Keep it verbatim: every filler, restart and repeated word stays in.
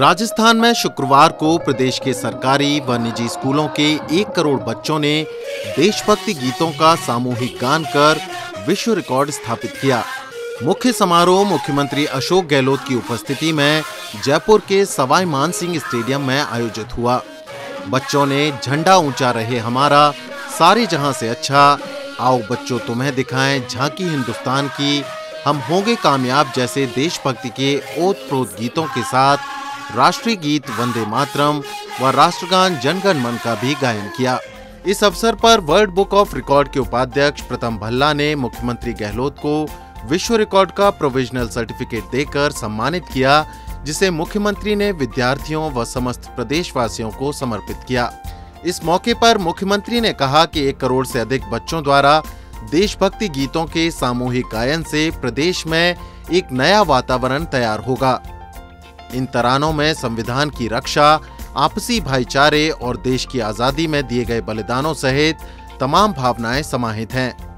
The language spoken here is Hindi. राजस्थान में शुक्रवार को प्रदेश के सरकारी व निजी स्कूलों के एक करोड़ बच्चों ने देशभक्ति गीतों का सामूहिक गान कर विश्व रिकॉर्ड स्थापित किया। मुख्य समारोह मुख्यमंत्री अशोक गहलोत की उपस्थिति में जयपुर के सवाई मानसिंह स्टेडियम में आयोजित हुआ। बच्चों ने झंडा ऊंचा रहे हमारा, सारे जहां से अच्छा, आओ बच्चों तुम्हें दिखाएं झांकी हिंदुस्तान की, हम होंगे कामयाब जैसे देशभक्ति के ओतप्रोत गीतों के साथ राष्ट्रीय गीत वंदे मातरम व राष्ट्रगान जनगण मन का भी गायन किया। इस अवसर पर वर्ल्ड बुक ऑफ रिकॉर्ड के उपाध्यक्ष प्रथम भल्ला ने मुख्यमंत्री गहलोत को विश्व रिकॉर्ड का प्रोविजनल सर्टिफिकेट देकर सम्मानित किया, जिसे मुख्यमंत्री ने विद्यार्थियों व समस्त प्रदेशवासियों को समर्पित किया। इस मौके पर मुख्यमंत्री ने कहा कि एक करोड़ से अधिक बच्चों द्वारा देशभक्ति गीतों के सामूहिक गायन से प्रदेश में एक नया वातावरण तैयार होगा। इन तरानों में संविधान की रक्षा, आपसी भाईचारे और देश की आज़ादी में दिए गए बलिदानों सहित तमाम भावनाएं समाहित हैं।